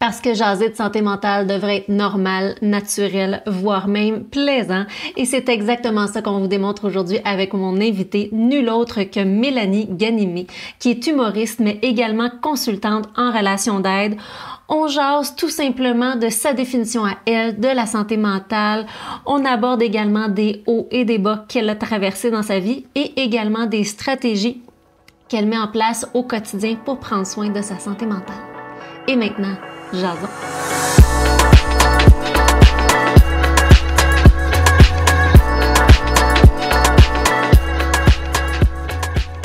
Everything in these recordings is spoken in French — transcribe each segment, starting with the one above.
Parce que jaser de santé mentale devrait être normal, naturel, voire même plaisant. Et c'est exactement ça qu'on vous démontre aujourd'hui avec mon invitée, nul autre que Mélanie Ghanimé, qui est humoriste mais également consultante en relation d'aide. On jase tout simplement de sa définition à elle, de la santé mentale. On aborde également des hauts et des bas qu'elle a traversés dans sa vie et également des stratégies qu'elle met en place au quotidien pour prendre soin de sa santé mentale. Et maintenant, Jasons.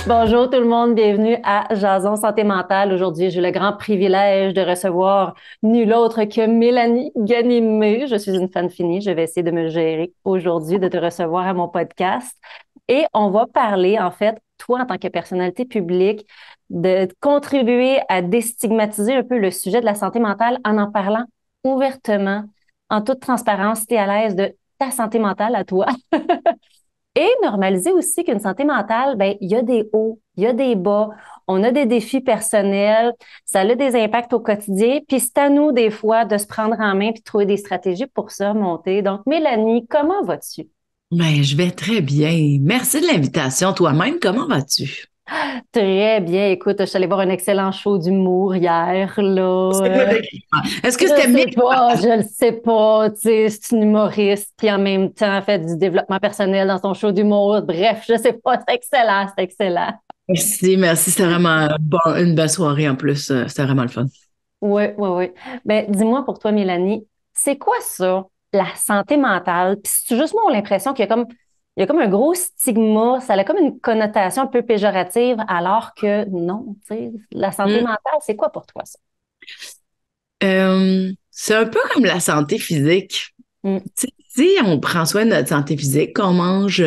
Bonjour tout le monde, bienvenue à Jasons Santé Mentale. Aujourd'hui, j'ai le grand privilège de recevoir nul autre que Mélanie Ghanimé. Je suis une fan finie, je vais essayer de me gérer aujourd'hui, de te recevoir à mon podcast. Et on va parler, en fait, toi, en tant que personnalité publique, de contribuer à déstigmatiser un peu le sujet de la santé mentale en parlant ouvertement, en toute transparence, si tu es à l'aise de ta santé mentale à toi. Et normaliser aussi qu'une santé mentale, ben, il y a des hauts, il y a des bas, on a des défis personnels, ça a des impacts au quotidien, puis c'est à nous des fois de se prendre en main puis de trouver des stratégies pour surmonter. Donc, Mélanie, comment vas-tu? Ben, je vais très bien. Merci de l'invitation. Toi-même, comment vas-tu? Très bien. Écoute, je suis allée voir un excellent show d'humour hier, là. Est-ce que c'était méchant? Je le sais pas. Tu sais, c'est une humoriste qui, en même temps, fait du développement personnel dans son show d'humour. Bref, je sais pas. C'est excellent, c'est excellent. Merci, merci. C'était vraiment bon, une belle soirée en plus. C'était vraiment le fun. Oui, oui, oui. Ben, dis-moi pour toi, Mélanie, c'est quoi ça, la santé mentale? Puis c'est juste moi, on a l'impression qu'il y a comme... il y a comme un gros stigma, ça a comme une connotation un peu péjorative, alors que non, tu sais, la santé mentale, c'est quoi pour toi ça? C'est un peu comme la santé physique. Si on prend soin de notre santé physique, qu'on mange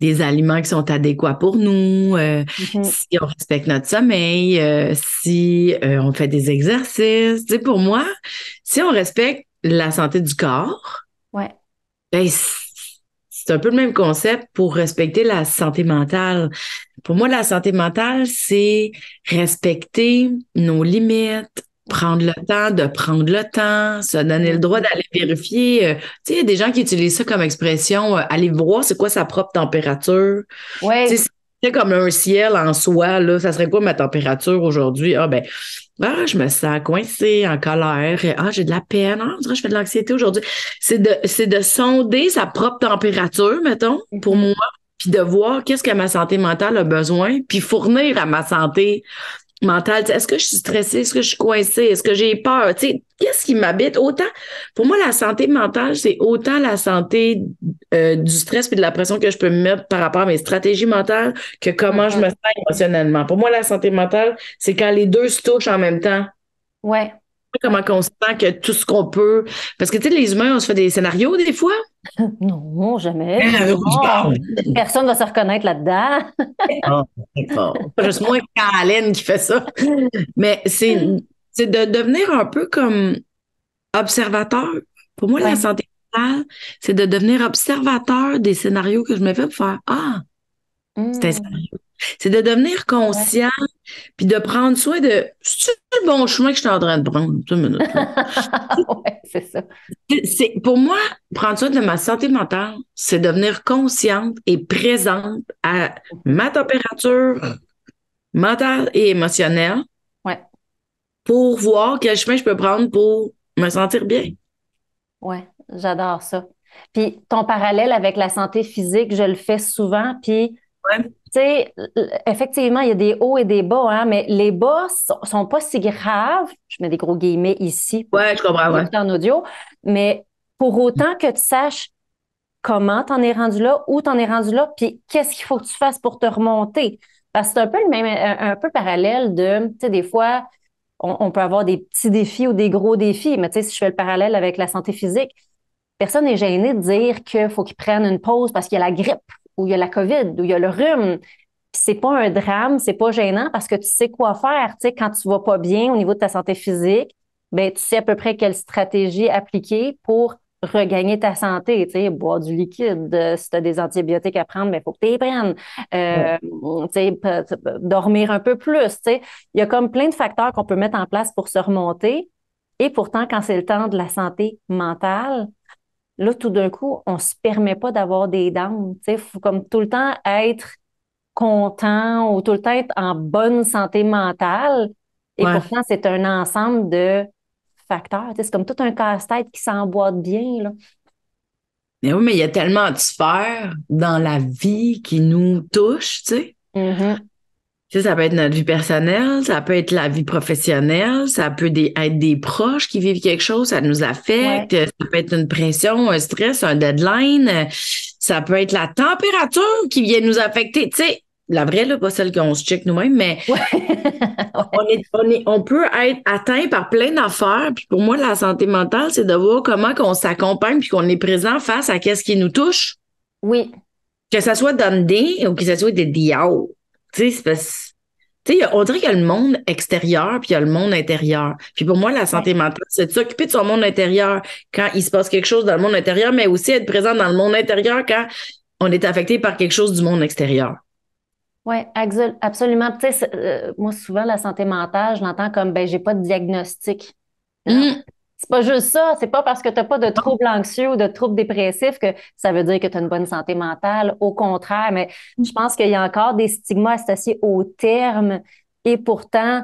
des aliments qui sont adéquats pour nous, si on respecte notre sommeil, si on fait des exercices, tu sais, pour moi, si on respecte la santé du corps, ouais, ben, c'est un peu le même concept pour respecter la santé mentale. Pour moi, la santé mentale, c'est respecter nos limites, prendre le temps, se donner le droit d'aller vérifier. Tu sais, il y a des gens qui utilisent ça comme expression, aller voir c'est quoi sa propre température. Ouais. Tu sais, c'est comme un ciel en soi, là, ça serait quoi ma température aujourd'hui? Ah ben, ah, je me sens coincée, en colère, ah, j'ai de la peine, ah, je fais de l'anxiété aujourd'hui. C'est de sonder sa propre température, mettons, pour moi, puis de voir qu'est-ce que ma santé mentale a besoin, puis fournir à ma santé mentale. T'sais, est-ce que je suis stressée? Est-ce que je suis coincée? Est-ce que j'ai peur? T'sais, qu'est-ce qui m'habite? Autant, pour moi, la santé mentale, c'est autant la santé du stress et de la pression que je peux me mettre par rapport à mes stratégies mentales que comment je me sens émotionnellement. Pour moi, la santé mentale, c'est quand les deux se touchent en même temps. Ouais. Comment on se sent que tout ce qu'on peut... Parce que, tu sais, les humains, on se fait des scénarios des fois. Non, jamais. Oh, personne ne va se reconnaître là-dedans. Non, c'est juste moi, Caroline, qui fait ça. Mais c'est de devenir un peu comme observateur. Pour moi, la santé mentale, c'est de devenir observateur des scénarios que je me fais pour faire « Ah, c'est un scénario. » C'est de devenir conscient puis de prendre soin de... C'est le bon chemin que je suis en train de prendre. Oui, c'est ça. Pour moi, prendre soin de ma santé mentale, c'est devenir consciente et présente à ma température mentale et émotionnelle pour voir quel chemin je peux prendre pour me sentir bien. Oui, j'adore ça. Puis ton parallèle avec la santé physique, je le fais souvent, puis... Tu sais, effectivement, il y a des hauts et des bas, hein, mais les bas sont pas si graves. Je mets des gros guillemets ici. Oui, je comprends. En audio. Mais pour autant que tu saches comment t'en es rendu là, où t'en es rendu là, puis qu'est-ce qu'il faut que tu fasses pour te remonter. Parce que c'est un peu le même, un peu parallèle de, tu sais, des fois, on peut avoir des petits défis ou des gros défis. Mais tu sais, si je fais le parallèle avec la santé physique, personne n'est gêné de dire qu'il faut qu'ils prennent une pause parce qu'il y a la grippe, où il y a la COVID, où il y a le rhume. Puis c'est pas un drame, c'est pas gênant parce que tu sais quoi faire. Tu sais, quand tu vas pas bien au niveau de ta santé physique, ben tu sais à peu près quelle stratégie appliquer pour regagner ta santé. Tu sais, boire du liquide, si tu as des antibiotiques à prendre, ben il faut que tu les prennes. Tu sais, dormir un peu plus. Tu sais, il y a comme plein de facteurs qu'on peut mettre en place pour se remonter. Et pourtant, quand c'est le temps de la santé mentale, là, tout d'un coup, on ne se permet pas d'avoir des downs. Il faut comme tout le temps être content ou tout le temps être en bonne santé mentale. Et pourtant, c'est un ensemble de facteurs. C'est comme tout un casse-tête qui s'emboîte bien, là. Mais oui, mais il y a tellement de sphères dans la vie qui nous touchent, tu sais. Mm-hmm. Tu sais, ça peut être notre vie personnelle, ça peut être la vie professionnelle, ça peut être des proches qui vivent quelque chose, ça nous affecte, ça peut être une pression, un stress, un deadline, ça peut être la température qui vient nous affecter, tu sais. La vraie, là, pas celle qu'on se check nous-mêmes, mais on peut être atteint par plein d'affaires. Puis pour moi, la santé mentale, c'est de voir comment qu'on s'accompagne puis qu'on est présent face à qu'est-ce qui nous touche. Oui. Que ça soit down ou que ça soit des diables. Tu sais, on dirait qu'il y a le monde extérieur puis il y a le monde intérieur. Puis pour moi, la santé mentale, c'est de s'occuper de son monde intérieur quand il se passe quelque chose dans le monde intérieur, mais aussi être présent dans le monde intérieur quand on est affecté par quelque chose du monde extérieur. Oui, absolument. Tu sais, moi, souvent, la santé mentale, je l'entends comme, j'ai pas de diagnostic. C'est pas juste ça. C'est pas parce que t'as pas de troubles anxieux ou de troubles dépressifs que ça veut dire que t'as une bonne santé mentale. Au contraire, mais je pense qu'il y a encore des stigmas associés au terme. Et pourtant,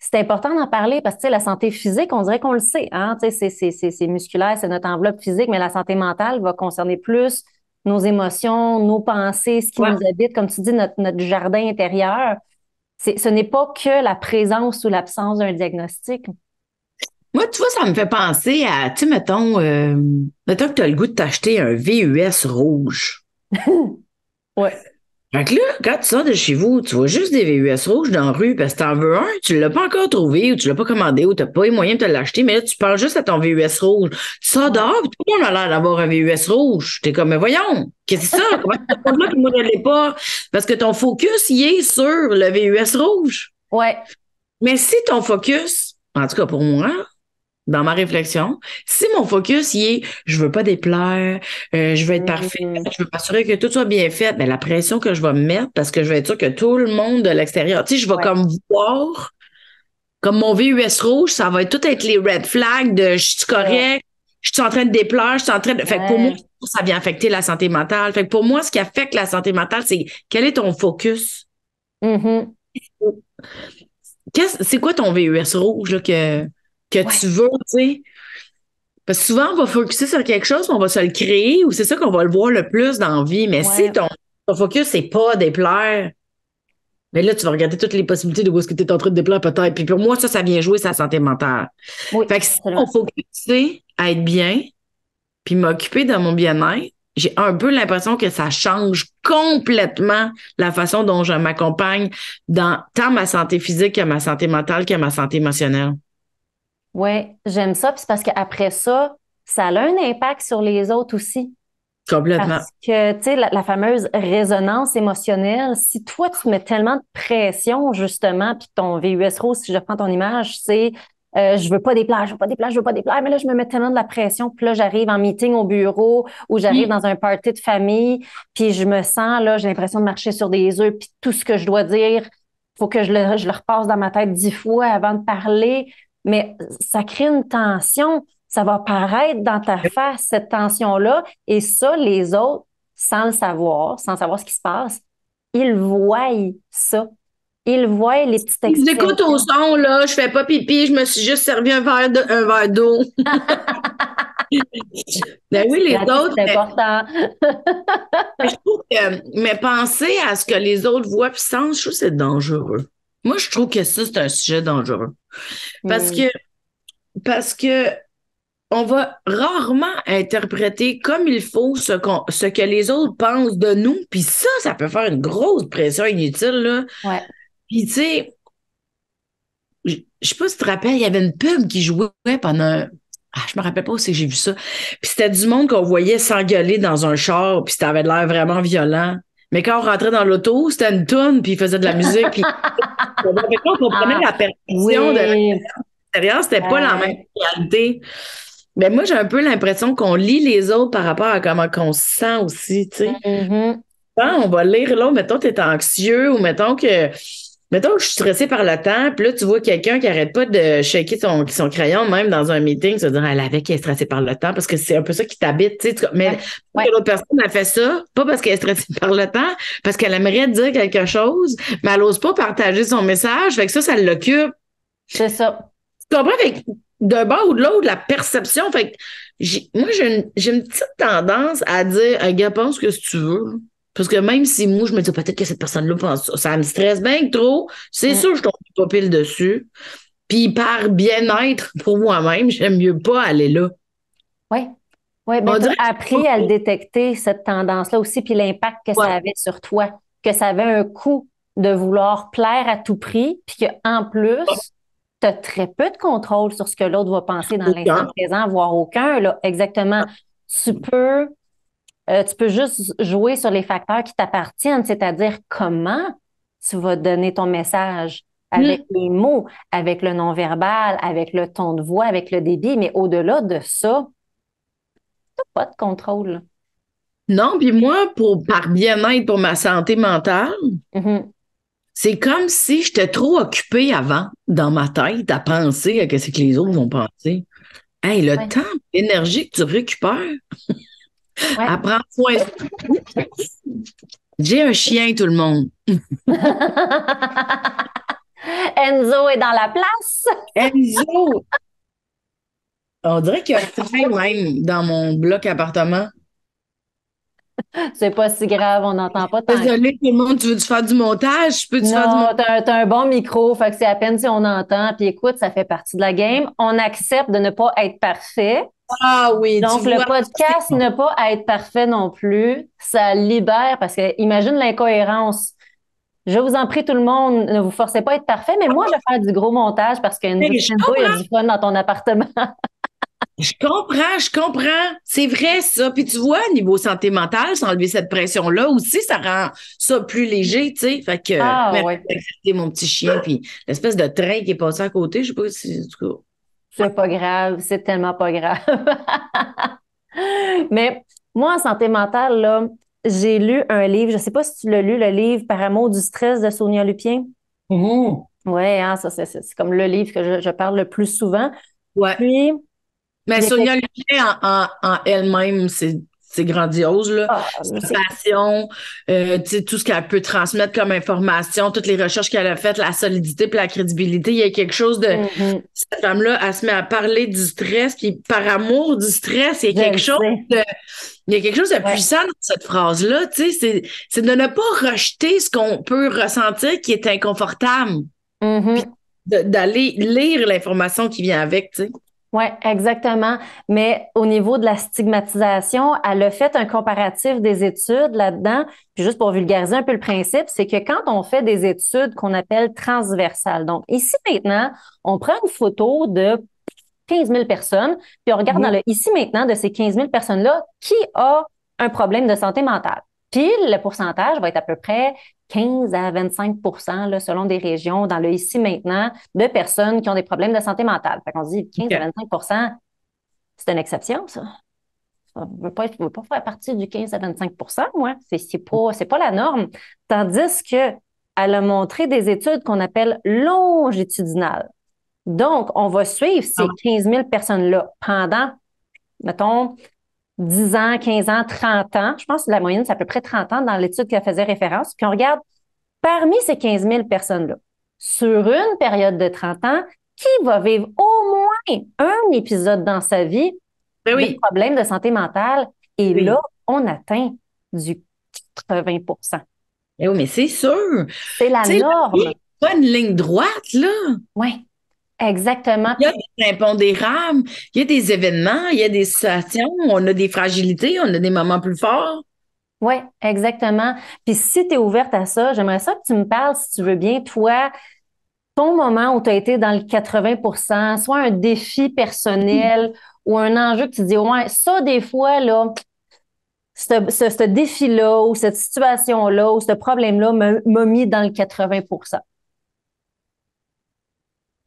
c'est important d'en parler parce que, tu sais, la santé physique, on dirait qu'on le sait, hein. Tu sais, c'est musculaire, c'est notre enveloppe physique, mais la santé mentale va concerner plus nos émotions, nos pensées, ce qui nous habite, comme tu dis, notre jardin intérieur. Ce n'est pas que la présence ou l'absence d'un diagnostic. Moi, tu vois, ça me fait penser à, tu sais, mettons que tu as le goût de t'acheter un VUS rouge. Fait que là, quand tu sors de chez vous, tu vois juste des VUS rouges dans la rue parce que t'en veux un, tu l'as pas encore trouvé ou tu l'as pas commandé ou t'as pas les moyens de te l'acheter, mais là, tu penses juste à ton VUS rouge. Tu sors dehors, puis tout le monde a l'air d'avoir un VUS rouge. T'es comme, mais voyons, qu'est-ce que c'est ça? Comment tu te là que moi, je l'ai pas? Parce que ton focus, il est sur le VUS rouge. Ouais. Mais si ton focus, en tout cas pour moi, dans ma réflexion, si mon focus il est je veux pas déplaire, je veux être parfaite, je veux m'assurer que tout soit bien fait, ben la pression que je vais me mettre parce que je vais être sûre que tout le monde de l'extérieur, tu sais, je vais comme voir comme mon VUS rouge, ça va être tout être les red flags de je suis correct, je suis en train de déplaire, je suis en train de fait que pour moi ça vient affecter la santé mentale. Fait que pour moi ce qui affecte la santé mentale c'est quel est ton focus. C'est quoi ton VUS rouge là que tu veux, tu sais. Parce que souvent, on va focuser sur quelque chose, on va se le créer, ou c'est ça qu'on va le voir le plus dans la vie. Mais si ton focus, c'est pas déplaire, mais là, tu vas regarder toutes les possibilités de où est-ce que tu es en train de déplaire peut-être. Puis pour moi, ça vient jouer sa santé mentale. Oui, fait que si on focus à être bien, puis m'occuper de mon bien-être, j'ai un peu l'impression que ça change complètement la façon dont je m'accompagne dans tant ma santé physique que ma santé mentale que ma santé émotionnelle. Oui, j'aime ça. Puis c'est parce qu'après ça, ça a un impact sur les autres aussi. Complètement. Parce que, tu sais, la fameuse résonance émotionnelle, si toi, tu mets tellement de pression, justement, puis ton VUS rose, si je reprends ton image, c'est je veux pas déplaire, je veux pas déplaire, je veux pas déplaire, mais là, je me mets tellement de la pression, puis là, j'arrive en meeting au bureau ou j'arrive dans un party de famille, puis je me sens, là, j'ai l'impression de marcher sur des œufs, puis tout ce que je dois dire, faut que je le repasse dans ma tête 10 fois avant de parler. Mais ça crée une tension, ça va apparaître dans ta face, cette tension-là. Et ça, les autres, sans le savoir, sans savoir ce qui se passe, ils voient ça. Ils voient les petites expressions. J'écoute au son, là, je fais pas pipi, je me suis juste servi un verre d'eau. Ben oui, les autres. C'est important. Je trouve que, mais penser à ce que les autres voient puis sentent, je trouve que c'est dangereux. Moi, je trouve que ça, c'est un sujet dangereux. Parce que on va rarement interpréter comme il faut ce que les autres pensent de nous. Puis ça peut faire une grosse pression inutile, là. Ouais. Puis, tu sais, je sais pas si tu te rappelles, il y avait une pub qui jouait pendant... je me rappelle pas où c'est que j'ai vu ça. Puis c'était du monde qu'on voyait s'engueuler dans un char, puis ça avait l'air vraiment violent. Mais quand on rentrait dans l'auto, c'était une toune, puis il faisait de la musique, puis on comprenait la perception de l'extérieur, c'était pas la même réalité. Mais moi, j'ai un peu l'impression qu'on lit les autres par rapport à comment on se sent aussi, tu sais. On va lire, là, mettons, t'es anxieux, ou mettons que Mettons que je suis stressée par le temps, puis là, tu vois quelqu'un qui n'arrête pas de shaker son crayon, même dans un meeting, se dire ah, la vec, elle est stressée par le temps, parce que c'est un peu ça qui t'habite. Tu sais, mais que l'autre personne a fait ça, pas parce qu'elle est stressée par le temps, parce qu'elle aimerait dire quelque chose, mais elle n'ose pas partager son message, fait que ça l'occupe. C'est ça. Tu comprends? Fait que d'un bord ou de l'autre, la perception. Fait que j'ai une petite tendance à dire un gars, pense que si tu veux. Parce que même si moi, je me dis peut-être que cette personne-là pense ça, ça me stresse bien trop. C'est sûr que je tombe pas pile dessus. Puis par bien-être pour moi-même, j'aime mieux pas aller là. Oui. Oui, mais tu as appris à le détecter, cette tendance-là aussi, puis l'impact que ça avait sur toi. Que ça avait un coût de vouloir plaire à tout prix, puis qu'en plus, tu as très peu de contrôle sur ce que l'autre va penser dans l'instant présent, voire aucun. Là. Exactement. Tu peux juste jouer sur les facteurs qui t'appartiennent, c'est-à-dire comment tu vas donner ton message avec les mots, avec le non-verbal, avec le ton de voix, avec le débit, mais au-delà de ça, t'as pas de contrôle. Non, puis moi, par bien-être pour ma santé mentale, c'est comme si j'étais trop occupée avant, dans ma tête, à penser à ce que les autres vont penser. Hey, le temps, l'énergie que tu récupères... À prendre soin de... J'ai un chien, tout le monde. Enzo est dans la place. Enzo! On dirait qu'il y a un train même dans mon bloc appartement. C'est pas si grave, on n'entend pas tant. Désolée, tout le monde, tu veux-tu faire du montage? Non, t'as un bon micro, fait que c'est à peine si on entend. Puis écoute, ça fait partie de la game. On accepte de ne pas être parfait. Ah oui. Donc, le podcast n'a pas à être parfait non plus. Ça libère, parce que imagine l'incohérence. Je vous en prie, tout le monde, ne vous forcez pas à être parfait, mais moi, je vais faire du gros montage parce qu'il y a du fun dans ton appartement. Je comprends. C'est vrai, ça. Puis tu vois, niveau santé mentale, s'enlever cette pression-là aussi, ça rend ça plus léger, tu sais. Fait que, c'était mon petit chien, puis l'espèce de train qui est passé à côté, je sais pas si, du coup... C'est pas grave, c'est tellement pas grave. Mais moi, en santé mentale, là, j'ai lu un livre, je sais pas si tu l'as lu, le livre « Par amour du stress » de Sonia Lupien. Oui, hein, ça, c'est comme le livre que je parle le plus souvent. Ouais. Puis, mais Sonia Lupien, en elle-même, c'est grandiose, là. Passion, tout ce qu'elle peut transmettre comme information, toutes les recherches qu'elle a faites, la solidité puis la crédibilité. Il y a quelque chose de... Cette femme-là, elle se met à parler du stress, puis par amour du stress, il y a quelque chose de puissant dans cette phrase-là, tu sais. C'est de ne pas rejeter ce qu'on peut ressentir qui est inconfortable, puis d'aller lire l'information qui vient avec, tu sais. Oui, exactement. Mais au niveau de la stigmatisation, elle a fait un comparatif des études là-dedans. Puis juste pour vulgariser un peu le principe, c'est que quand on fait des études qu'on appelle transversales, donc ici maintenant, on prend une photo de 15 000 personnes, puis on regarde dans le ici maintenant de ces 15 000 personnes-là, qui a un problème de santé mentale. Puis le pourcentage va être à peu près 15 à 25 % là, selon des régions, dans le ici maintenant, de personnes qui ont des problèmes de santé mentale. Fait qu'on se dit 15 à 25 % c'est une exception, ça. Je ne veux pas faire partie du 15 à 25 % moi. C'est pas la norme. Tandis qu'elle a montré des études qu'on appelle longitudinales. Donc, on va suivre ces 15 000 personnes-là pendant, mettons, 10 ans, 15 ans, 30 ans. Je pense que la moyenne, c'est à peu près 30 ans dans l'étude qu'elle faisait référence. Puis on regarde, parmi ces 15 000 personnes-là, sur une période de 30 ans, qui va vivre au moins un épisode dans sa vie de problèmes de santé mentale? Et là, on atteint du 80 %. Eh oui, mais c'est sûr. C'est la norme. C'est pas une ligne droite, là. Oui. Exactement. Il y a des impondérables, il y a des événements, il y a des situations, on a des fragilités, on a des moments plus forts. Oui, exactement. Puis si tu es ouverte à ça, j'aimerais ça que tu me parles, si tu veux bien, toi, ton moment où tu as été dans le 80 %, soit un défi personnel ou un enjeu que tu dis, ouais, ça, des fois, là, ce défi-là ou cette situation-là ou ce problème-là m'a mis dans le 80 %.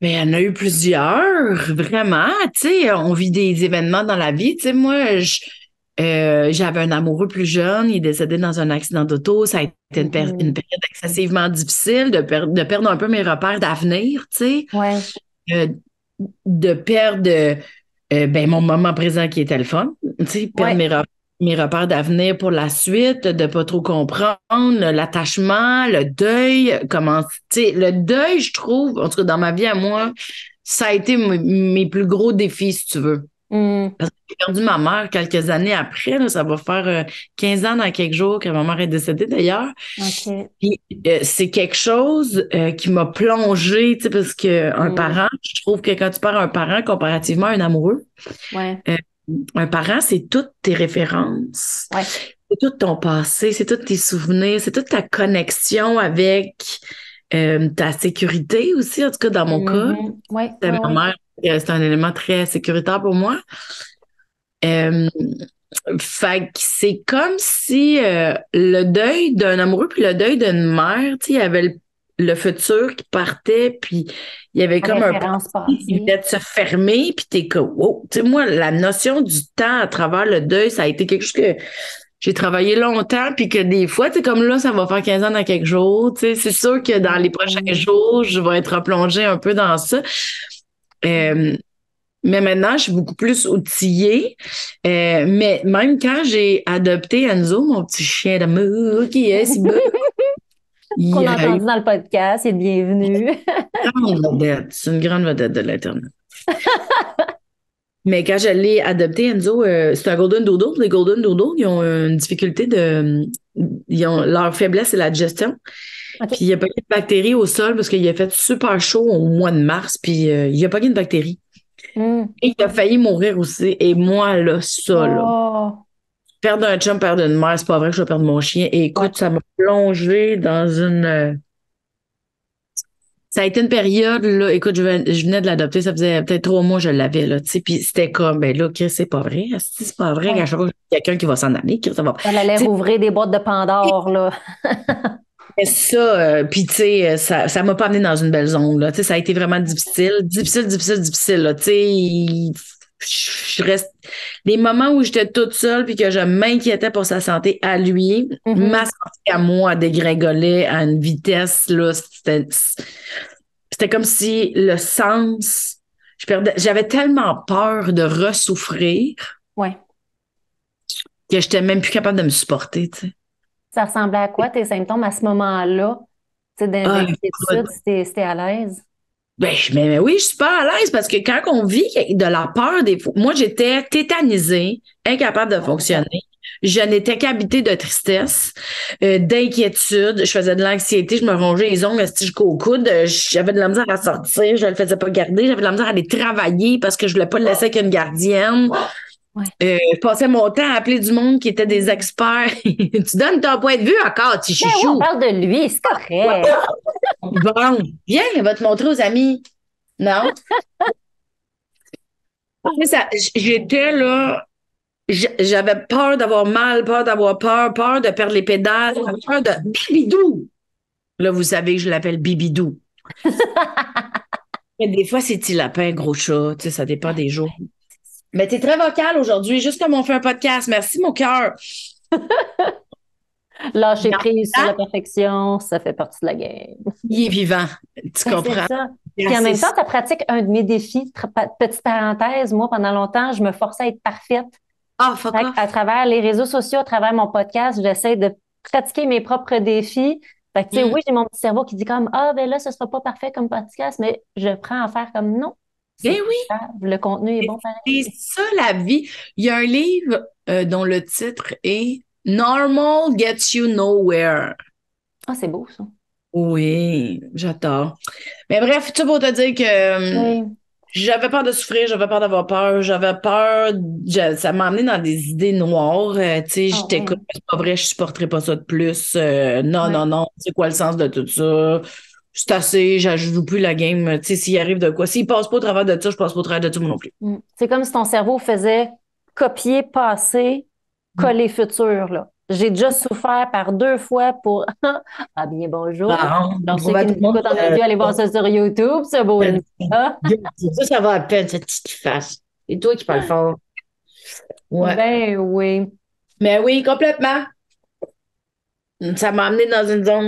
Mais il y en a eu plusieurs, vraiment, tu sais, on vit des événements dans la vie, tu sais, moi, J'avais un amoureux plus jeune, il est décédé dans un accident d'auto. Ça a été une période excessivement difficile de perdre un peu mes repères d'avenir, tu sais. Ouais. De perdre mon moment présent qui était le fun, tu sais, perdre mes repères d'avenir pour la suite, de pas trop comprendre, l'attachement, le deuil, comment, tu sais, le deuil, je trouve, en tout cas dans ma vie à moi, ça a été mes plus gros défis, si tu veux. Mm. Parce que j'ai perdu ma mère quelques années après, là, ça va faire 15 ans dans quelques jours que ma mère est décédée d'ailleurs. Okay. Puis, c'est quelque chose qui m'a plongée, tu sais, parce qu'un parent, je trouve que quand tu perds un parent comparativement à un amoureux, un parent, c'est toutes tes références, c'est tout ton passé, c'est tous tes souvenirs, c'est toute ta connexion avec ta sécurité aussi, en tout cas dans mon cas. Ouais, c'était ma mère. C'est un élément très sécuritaire pour moi. Fait que c'est comme si le deuil d'un amoureux puis le deuil d'une mère, tu sais, il y avait le futur qui partait, puis il y avait comme un passé qui venait de se fermer, puis t'es comme wow. Tu sais, moi, la notion du temps à travers le deuil, ça a été quelque chose que j'ai travaillé longtemps, puis que des fois, tu sais, comme là, ça va faire 15 ans dans quelques jours, tu sais, c'est sûr que dans les prochains jours, je vais être replongée un peu dans ça. Mais maintenant, je suis beaucoup plus outillée. Mais même quand j'ai adopté Enzo, mon petit chien d'amour qui est si beau, qu'on a entendu dans le podcast, il est bienvenu. C'est une grande vedette de l'Internet. Mais quand je l'ai adopté, Enzo, c'est un golden doodle. Les golden doodles, ils ont une difficulté de... leur faiblesse, c'est la digestion. Okay. Puis il n'y a pas qu'une bactérie au sol parce qu'il a fait super chaud au mois de mars, puis il n'y a pas qu'une bactérie. Mm. Et il a failli mourir aussi. Et moi, là, ça, là. Perdre un chum, perdre une mère, c'est pas vrai que je vais perdre mon chien. Et écoute, ça m'a plongée dans une... Ça a été une période, là, écoute, je venais de l'adopter, ça faisait peut-être 3 mois que je l'avais, là, tu sais, puis c'était comme, ben là, Chris, c'est pas vrai, qu'à chaque fois, il y a quelqu'un qui va s'en aller, Chris, ça va... Elle allait rouvrir des boîtes de Pandore, là. Ça, puis tu sais, ça m'a pas amené dans une belle zone, là, tu sais, ça a été vraiment difficile, là, tu sais, je reste... Les moments où j'étais toute seule puis que je m'inquiétais pour sa santé à lui, ma santé à moi dégringolait à une vitesse, là, c'était comme si le sens... J'avais tellement peur de ressouffrir que j'étais même plus capable de me supporter, tu sais. Ça ressemblait à quoi tes symptômes à ce moment-là? Tu sais, d'inquiétude, c'était à l'aise? Ben oui, je suis pas à l'aise parce que quand on vit de la peur, des fois, moi, j'étais tétanisée, incapable de fonctionner. Je n'étais qu'habitée de tristesse, d'inquiétude. Je faisais de l'anxiété, je me rongeais les ongles jusqu'au coude. J'avais de la misère à sortir, je le faisais pas garder. J'avais de la misère à aller travailler parce que je voulais pas le laisser avec une gardienne. Ouais. Je passais mon temps à appeler du monde qui était des experts. Tu donnes ton point de vue encore, tu chouchou. On parle de lui, c'est correct. Bon, viens, elle va te montrer aux amis. Non? J'étais là, j'avais peur d'avoir mal, peur de perdre les pédales, peur de Bibidou. Là, vous savez que je l'appelle Bibidou. Mais des fois, c'est petit lapin, gros chat, tu sais, ça dépend des jours. Mais t'es très vocale aujourd'hui, juste comme on fait un podcast. Merci, mon cœur. Lâcher prise sur la perfection, ça fait partie de la game. Il est vivant, tu comprends. Puis en même temps, tu pratiques un de mes défis. Petite parenthèse, moi, pendant longtemps, je me forçais à être parfaite. À travers les réseaux sociaux, à travers mon podcast, j'essaie de pratiquer mes propres défis. Fait que, tu sais, oui, j'ai mon petit cerveau qui dit comme, là, ce sera pas parfait comme podcast, mais je prends à faire comme non. Ben oui, le contenu est bon. C'est ça la vie. Il y a un livre dont le titre est Normal Gets You Nowhere. Ah, c'est beau ça. Oui, j'adore. Mais bref, tout pour te dire que j'avais peur de souffrir, j'avais peur d'avoir peur, ça m'a amené dans des idées noires. Tu sais, j'étais comme, c'est pas vrai, je supporterais pas ça de plus. Non, c'est quoi le sens de tout ça? C'est assez, je joue plus la game. Tu sais, s'il arrive de quoi. S'il passe pas au travers de ça, je passe pas au travers de tout non plus. C'est comme si ton cerveau faisait copier, passer, coller futur, là. J'ai déjà souffert par 2 fois pour... Ah bien, bonjour. Donc, ceux qui nous écoutent en audio, allez voir ça sur YouTube, ce beau. Ça va à peine, cette petite face. C'est toi qui parles fort. Ouais. Ben oui. Mais oui, complètement. Ça m'a amené dans une zone...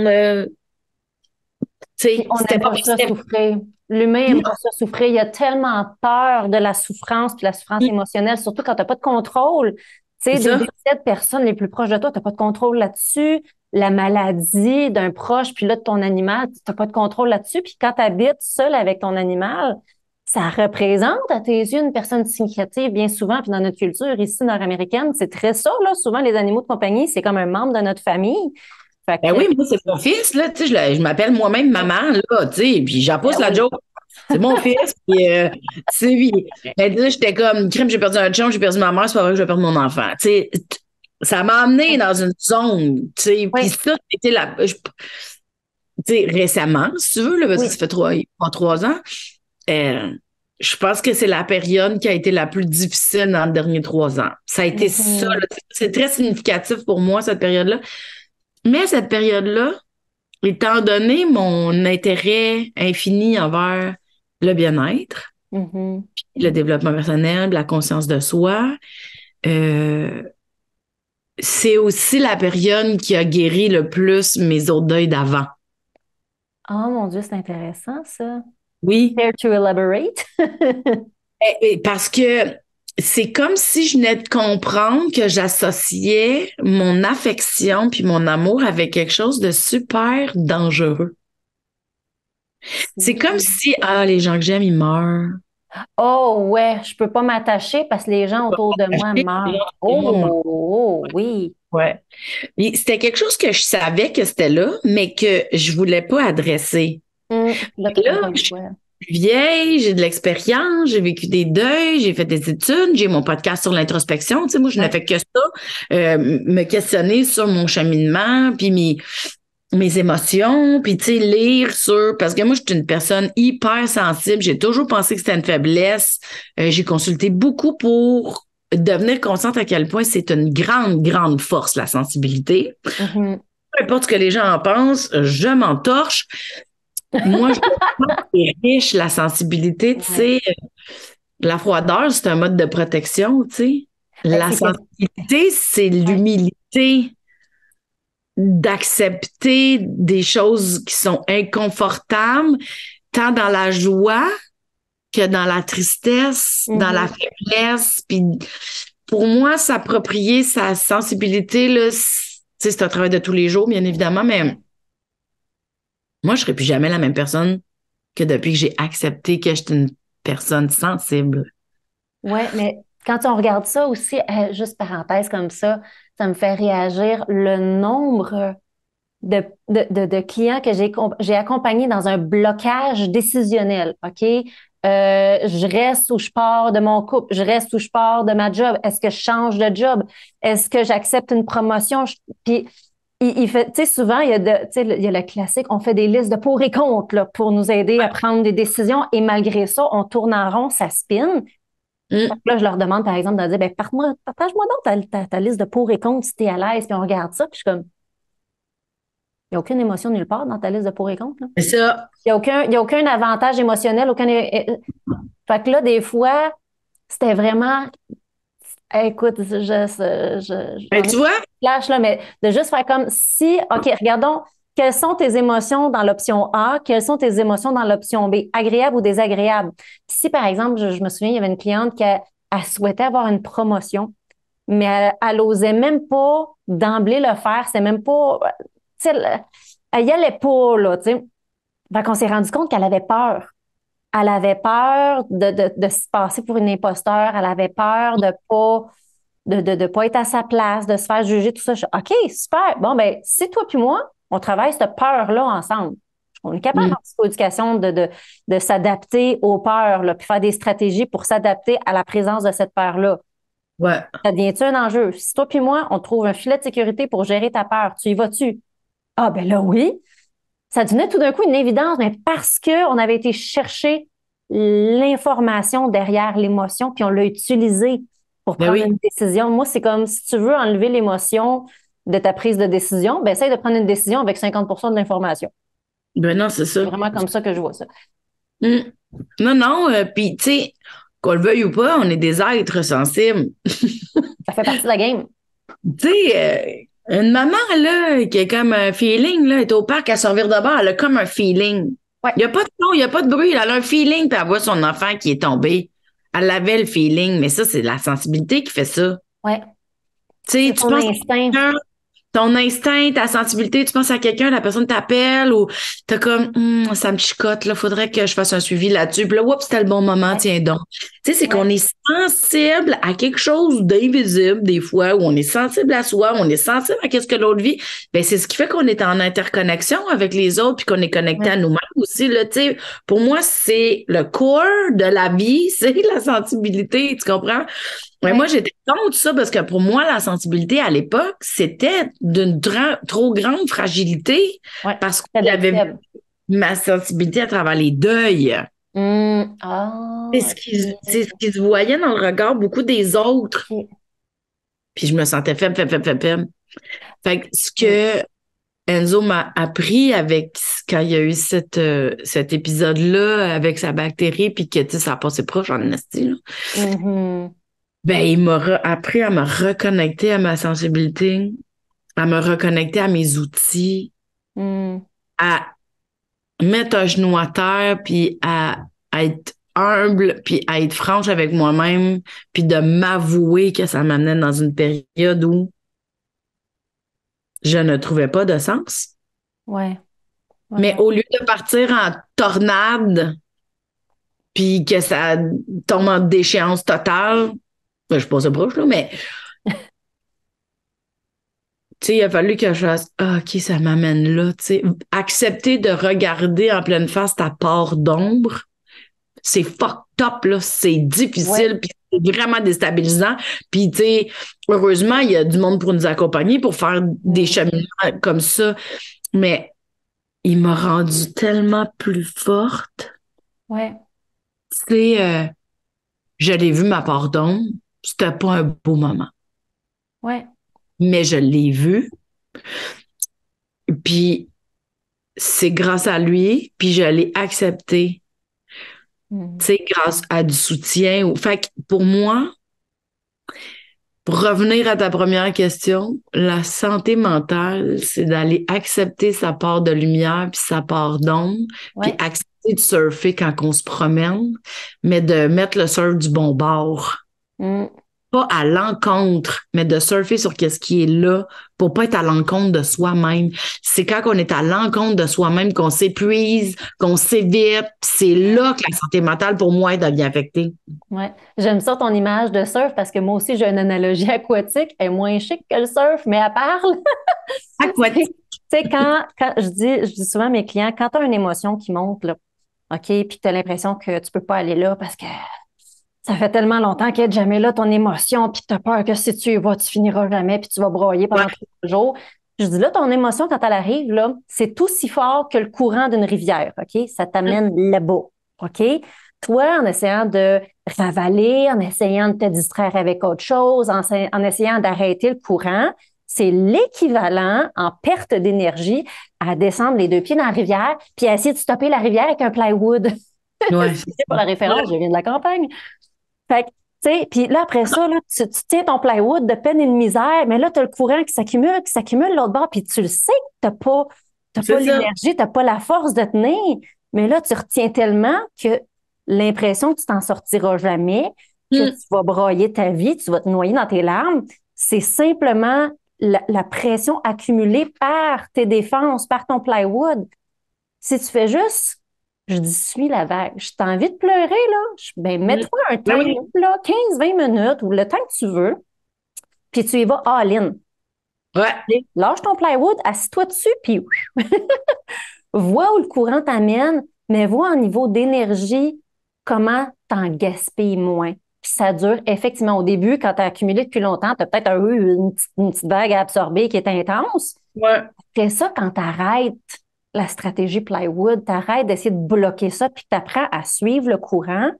on n'aime pas ça souffrir. L'humain n'aime pas ça souffrir. Il a tellement peur de la souffrance, puis la souffrance émotionnelle, surtout quand tu n'as pas de contrôle. Tu sais, des 7 personnes les plus proches de toi, tu n'as pas de contrôle là-dessus. La maladie d'un proche, puis là, de ton animal, tu n'as pas de contrôle là-dessus. Puis quand tu habites seul avec ton animal, ça représente à tes yeux une personne significative bien souvent. Puis dans notre culture ici nord-américaine, c'est très ça, là. Souvent, les animaux de compagnie, c'est comme un membre de notre famille. Fait que... Ben oui, moi, c'est mon fils, là, tu sais, je m'appelle moi-même maman, là, tu sais, puis j'en pousse la joke. C'est mon fils, puis, tu sais, oui. Mais là, j'étais comme, crime, j'ai perdu un chum, j'ai perdu ma mère, c'est pas vrai que je vais perdre mon enfant. Tu sais, ça m'a amené dans une zone, tu sais, puis ça, c'était la... Tu sais, récemment, si tu veux, là, parce que ça fait 3 ans, je pense que c'est la période qui a été la plus difficile dans les derniers 3 ans. Ça a été ça, là, c'est très significatif pour moi, cette période-là. Mais cette période-là, étant donné mon intérêt infini envers le bien-être, le développement personnel, la conscience de soi, c'est aussi la période qui a guéri le plus mes autres deuils d'avant. Oh mon Dieu, c'est intéressant ça. Oui. Care to elaborate? Parce que c'est comme si je venais de comprendre que j'associais mon affection puis mon amour avec quelque chose de super dangereux. C'est comme si, les gens que j'aime, ils meurent. Oh ouais, je peux pas m'attacher parce que les gens autour de moi meurent. Oh, oui. Ouais. Et c'était quelque chose que je savais que c'était là, mais que je voulais pas adresser. Vieille, j'ai de l'expérience, j'ai vécu des deuils, j'ai fait des études, j'ai mon podcast sur l'introspection. Tu sais, moi, je ne fais que ça, me questionner sur mon cheminement, puis mes émotions, puis tu sais, lire sur... Parce que moi, je suis une personne hyper sensible, j'ai toujours pensé que c'était une faiblesse. J'ai consulté beaucoup pour devenir consciente à quel point c'est une grande, grande force, la sensibilité. Peu importe ce que les gens en pensent, je m'en torche. Moi, je pense que c'est riche, la sensibilité, tu sais. La froideur, c'est un mode de protection, tu sais. La sensibilité, c'est l'humilité d'accepter des choses qui sont inconfortables, tant dans la joie que dans la tristesse, dans la faiblesse. Puis pour moi, s'approprier sa sensibilité, là, c'est un travail de tous les jours, bien évidemment, mais... Moi, je ne serai plus jamais la même personne que depuis que j'ai accepté que je suis une personne sensible. Oui, mais quand on regarde ça aussi, juste parenthèse comme ça, ça me fait réagir le nombre de clients que j'ai accompagnés dans un blocage décisionnel. OK? Je reste ou je pars de mon couple, je reste ou je pars de ma job. Est-ce que je change de job? Est-ce que j'accepte une promotion? Puis... Il fait, tu sais, souvent, il y a le classique, on fait des listes de pour et contre là, pour nous aider à prendre des décisions. Et malgré ça, on tourne en rond, ça spinne. Donc là, je leur demande, par exemple, de dire, ben, partage-moi donc ta liste de pour et contre si t'es à l'aise. Puis on regarde ça, puis je suis comme, il n'y a aucune émotion nulle part dans ta liste de pour et contre. C'est ça. Il n'y a aucun avantage émotionnel, aucun... Fait que là, des fois, c'était vraiment... Écoute, mais tu vois? Flash, là, mais de juste faire comme si, OK, regardons, quelles sont tes émotions dans l'option A, quelles sont tes émotions dans l'option B, agréable ou désagréable. Puis si, par exemple, je me souviens, il y avait une cliente qui elle souhaitait avoir une promotion, mais elle n'osait même pas d'emblée le faire, c'est même pas, tu sais, elle y allait pas, là, tu sais. Fait qu'on s'est rendu compte qu'elle avait peur. Elle avait peur de se passer pour une imposteur. Elle avait peur de ne pas être à sa place, de se faire juger, tout ça. OK, super. Bon, bien, si toi puis moi, on travaille cette peur-là ensemble. On est capable en psychoéducation de s'adapter aux peurs, là, puis faire des stratégies pour s'adapter à la présence de cette peur-là. Ouais. Ça devient-tu un enjeu? Si toi puis moi, on trouve un filet de sécurité pour gérer ta peur, tu y vas-tu? Ah, ben là, oui. Ça devenait tout d'un coup une évidence, mais parce qu'on avait été chercher l'information derrière l'émotion, puis on l'a utilisée pour prendre une décision. Moi, c'est comme si tu veux enlever l'émotion de ta prise de décision, ben essaye de prendre une décision avec 50% de l'information. Ben non, c'est ça. C'est vraiment comme ça que je vois ça. Non, puis tu sais, qu'on le veuille ou pas, on est des êtres sensibles. Ça fait partie de la game. Tu sais, une maman, là, qui a comme un feeling, là, est au parc à servir de bord, elle a comme un feeling. Ouais. Il n'y a pas de son, il n'y a pas de bruit. Elle a un feeling, puis elle voit son enfant qui est tombé. Elle avait le feeling, mais ça, c'est la sensibilité qui fait ça. Ouais. Tu sais, tu penses instinct. Ton instinct, ta sensibilité, tu penses à quelqu'un, la personne t'appelle ou t'as comme ça me chicote, là, faudrait que je fasse un suivi là-dessus. Puis là, oups, c'était le bon moment, tiens donc. Tu sais, c'est qu'on est sensible à quelque chose d'invisible des fois, où on est sensible à soi, on est sensible à qu'est-ce que l'autre vit. Ben c'est ce qui fait qu'on est en interconnexion avec les autres puis qu'on est connecté à nous-mêmes aussi. Là, tu sais, pour moi, c'est le corps de la vie, c'est la sensibilité, tu comprends? Mais moi, j'étais contre ça parce que pour moi, la sensibilité à l'époque, c'était d'une trop grande fragilité parce que j'avais ma sensibilité à travers les deuils. C'est ce qui se voyait dans le regard beaucoup des autres. Okay. Puis je me sentais faible. Fait que ce que Enzo m'a appris avec quand il y a eu cet épisode-là avec sa bactérie, puis que tu sais, ça a passé proche en esti, là. Ben, il m'a appris à me reconnecter à ma sensibilité, à me reconnecter à mes outils, à mettre un genou à terre, puis à être humble, puis à être franche avec moi-même, puis de m'avouer que ça m'amenait dans une période où je ne trouvais pas de sens. Ouais. Mais au lieu de partir en tornade, puis que ça tombe en déchéance totale, je suis pas assez proche, là, mais tu sais, il a fallu que je fasse OK, ça m'amène là. T'sais. Accepter de regarder en pleine face ta part d'ombre, c'est fucked up, là. C'est difficile, puis c'est vraiment déstabilisant. Puis, tu sais, heureusement, il y a du monde pour nous accompagner, pour faire des cheminements comme ça. Mais il m'a rendue tellement plus forte. Ouais. Tu sais, je l'ai vu, ma part d'ombre. C'était pas un beau moment. Ouais. Mais je l'ai vu. Puis c'est grâce à lui, puis je l'ai accepté. Tu sais, grâce à du soutien. Fait que pour moi, pour revenir à ta première question, la santé mentale, c'est d'aller accepter sa part de lumière puis sa part d'ombre, puis accepter de surfer quand on se promène, mais de mettre le surf du bon bord. Pas à l'encontre, mais de surfer sur ce qui est là pour pas être à l'encontre de soi-même. C'est quand on est à l'encontre de soi-même qu'on s'épuise, qu'on s'évite. C'est là que la santé mentale, pour moi, devient affectée. Oui. J'aime ça, ton image de surf, parce que moi aussi, j'ai une analogie aquatique. Elle est moins chic que le surf, mais elle parle. Aquatique. Tu sais, quand je dis souvent à mes clients, quand tu as une émotion qui monte, là, OK, puis que tu as l'impression que tu peux pas aller là parce que ça fait tellement longtemps qu'elle n'est jamais là, ton émotion, puis tu as peur que si tu y vas, tu finiras jamais, puis tu vas broyer pendant 3 jours. Je dis là, ton émotion, quand elle arrive, là, c'est aussi fort que le courant d'une rivière, OK? Ça t'amène là-bas, OK? Toi, en essayant de ravaler, en essayant de te distraire avec autre chose, en essayant d'arrêter le courant, c'est l'équivalent, en perte d'énergie, à descendre les 2 pieds dans la rivière, puis à essayer de stopper la rivière avec un plywood. Ouais, c'est pour la référence, je viens de la campagne. Fait que, tu sais, puis là, après ça, là, tu tiens ton plywood de peine et de misère, mais là, tu as le courant qui s'accumule l'autre bord, puis tu le sais que t'as pas l'énergie, t'as pas la force de tenir, mais là, tu retiens tellement que l'impression que tu t'en sortiras jamais, que tu vas broyer ta vie, tu vas te noyer dans tes larmes, c'est simplement la pression accumulée par tes défenses, par ton plywood. Si tu fais juste... Je dis, suis la vague. Je t'ai envie de pleurer, là. Mets-toi un temps, là, 15-20 minutes, ou le temps que tu veux, puis tu y vas all-in. Ouais. Lâche ton plywood, assis-toi dessus, puis vois où le courant t'amène, mais vois au niveau d'énergie comment t'en gaspilles moins. Puis ça dure, effectivement, au début, quand t'as accumulé depuis longtemps, t'as peut-être une petite vague à absorber qui est intense. Ouais. Après ça, quand t'arrêtes la stratégie plywood, t'arrêtes d'essayer de bloquer ça, puis t'apprends à suivre le courant.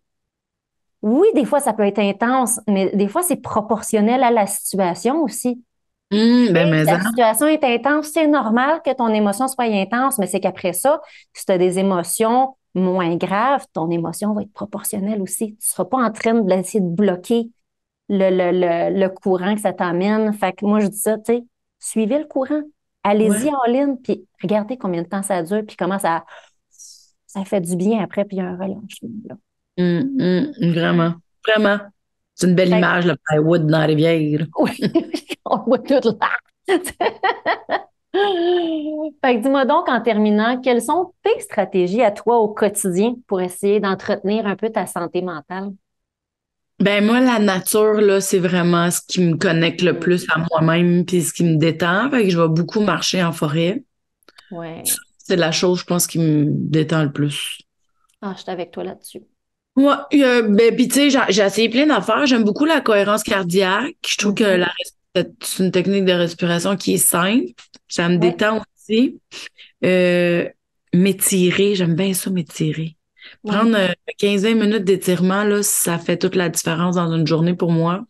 Oui, des fois, ça peut être intense, mais des fois, c'est proportionnel à la situation aussi. La situation est intense, c'est normal que ton émotion soit intense, mais c'est qu'après ça, si tu as des émotions moins graves, ton émotion va être proportionnelle aussi. Tu ne seras pas en train d'essayer de bloquer le courant que ça t'amène. Fait que moi, je dis ça, tu sais, suivez le courant. Allez-y en ligne, puis regardez combien de temps ça dure, puis comment ça fait du bien après, puis il y a un relâchement. Vraiment, vraiment. C'est une belle image, le plywood dans la rivière. Oui, on voit tout là. Fait que dis-moi donc en terminant, quelles sont tes stratégies à toi au quotidien pour essayer d'entretenir un peu ta santé mentale? Ben moi, la nature, là, c'est vraiment ce qui me connecte le plus à moi-même puis ce qui me détend. Fait que je vais beaucoup marcher en forêt. Ouais. C'est la chose, je pense, qui me détend le plus. Ah, je suis avec toi là-dessus. Ouais, ben puis tu sais, j'ai essayé plein d'affaires. J'aime beaucoup la cohérence cardiaque. Je trouve que c'est une technique de respiration qui est simple. Ça me détend aussi. M'étirer, j'aime bien ça, m'étirer. Prendre 15-20 minutes d'étirement, là, ça fait toute la différence dans une journée pour moi.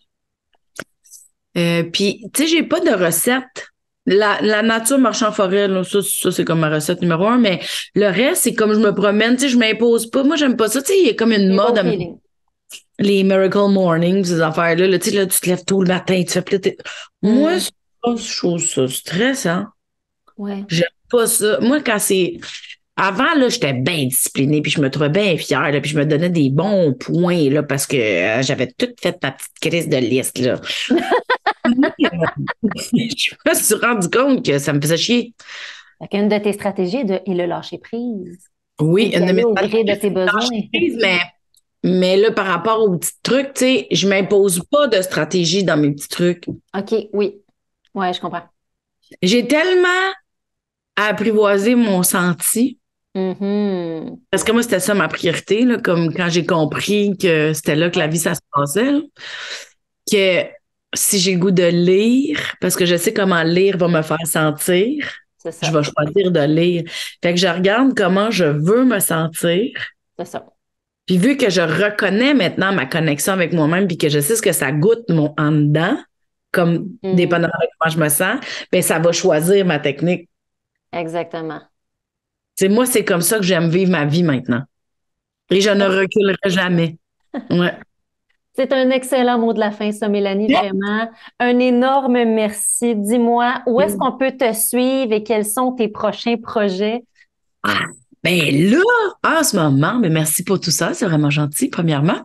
Puis, tu sais, j'ai pas de recette. La nature, marche en forêt, là, ça, c'est comme ma recette numéro 1, mais le reste, c'est comme je me promène, tu sais, je m'impose pas. Moi, j'aime pas ça. Tu sais, il y a comme une mode. Les Miracle Mornings, ces affaires-là, là, tu sais, là, tu te lèves tôt le matin, tu fais peut-être. Moi, c'est pas ça stressant. Ouais. J'aime pas ça. Moi, quand c'est. Avant, là, j'étais bien disciplinée, puis je me trouvais bien fière, là, puis je me donnais des bons points, là, parce que j'avais toute fait ma petite crise de liste, là. Je me suis rendu compte que ça me faisait chier. Une de tes stratégies est le lâcher prise. Oui, une de mes stratégies. De tes besoins. Mais là, par rapport aux petits trucs, tu sais, je m'impose pas de stratégie dans mes petits trucs. OK, oui. Ouais, je comprends. J'ai tellement apprivoisé mon senti. Mm-hmm. Parce que moi, c'était ça ma priorité, là, comme quand j'ai compris que c'était là que la vie, ça se passait. Là, que si j'ai le goût de lire, parce que je sais comment lire va me faire sentir, c'est ça. Je vais choisir de lire. Fait que je regarde comment je veux me sentir. C'est ça. Puis vu que je reconnais maintenant ma connexion avec moi-même puis que je sais ce que ça goûte mon en dedans, comme dépendamment de comment je me sens, bien, ça va choisir ma technique. Exactement. T'sais, moi, c'est comme ça que j'aime vivre ma vie maintenant. Et je ne reculerai jamais. Ouais. C'est un excellent mot de la fin, ça, Mélanie, vraiment. Un énorme merci. Dis-moi, où est-ce qu'on peut te suivre et quels sont tes prochains projets? Ah! Ben là, en ce moment, mais merci pour tout ça, c'est vraiment gentil, premièrement.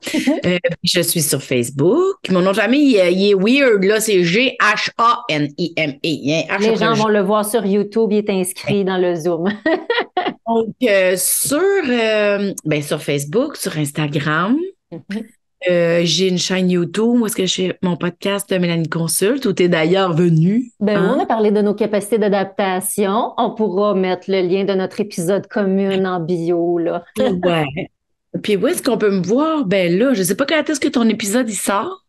Je suis sur Facebook. Mon nom de famille, il est weird, là, c'est Ghanimé. Les gens vont le voir sur YouTube, il est inscrit dans le Zoom. Donc, sur Facebook, sur Instagram, j'ai une chaîne YouTube où est-ce que je fais mon podcast de Mélanie Consulte, où tu es d'ailleurs venue. On a parlé de nos capacités d'adaptation. On pourra mettre le lien de notre épisode commune en bio, là. Ouais. Puis où est-ce qu'on peut me voir? Ben là, je ne sais pas quand est-ce que ton épisode, il sort?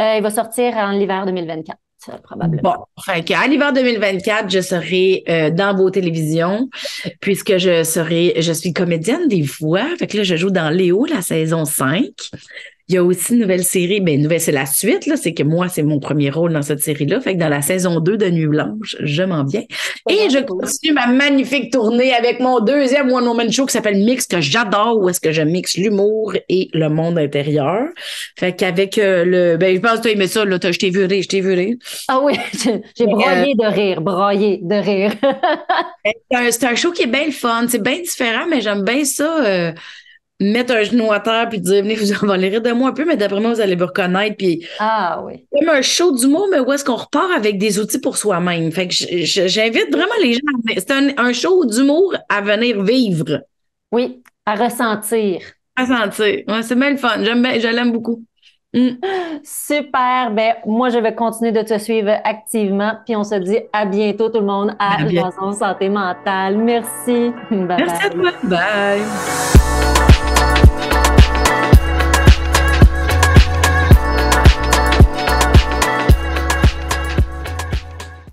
Il va sortir en l'hiver 2024. Probablement. Bon, à l'hiver 2024, je serai dans vos télévisions puisque je suis comédienne des voix. Fait que là, je joue dans Léo, la saison 5. Il y a aussi une nouvelle série. Bien, c'est la suite, là. C'est que moi, c'est mon premier rôle dans cette série-là. Fait que dans la saison 2 de Nuit Blanche, je m'en viens. Et je continue ma magnifique tournée avec mon deuxième one-woman show qui s'appelle Mix, que j'adore, où est-ce que je mixe l'humour et le monde intérieur. Fait qu'avec je pense que tu as aimé ça, là. Je t'ai vu rire. Ah oui, j'ai broyé de rire, C'est un show qui est bien le fun. C'est bien différent, mais j'aime bien ça. Mettre un genou à terre puis dire, venez, vous allez rire de moi un peu, mais d'après moi, vous allez vous reconnaître. Puis, ah oui. Comme un show d'humour, mais où est-ce qu'on repart avec des outils pour soi-même? Fait que j'invite vraiment les gens. C'est un show d'humour à venir vivre. Oui, à ressentir. Ouais, c'est bien le fun. Je l'aime beaucoup. Super. Ben, moi, je vais continuer de te suivre activement. Puis on se dit à bientôt, tout le monde, à Jasons Santé Mentale. Merci. Bye. Merci à toi. Bye.